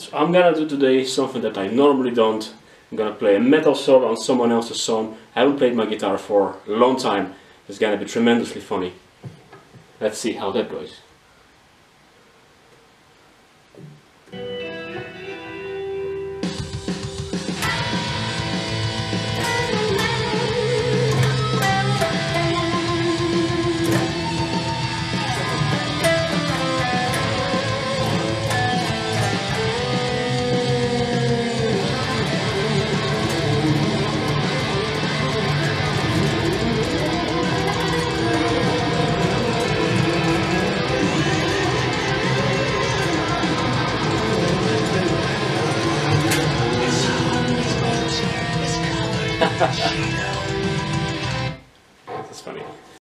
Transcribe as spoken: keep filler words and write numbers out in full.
So I'm gonna do today something that I normally don't. I'm gonna play a metal solo on someone else's song. I haven't played my guitar for a long time. It's gonna be tremendously funny. Let's see how that goes.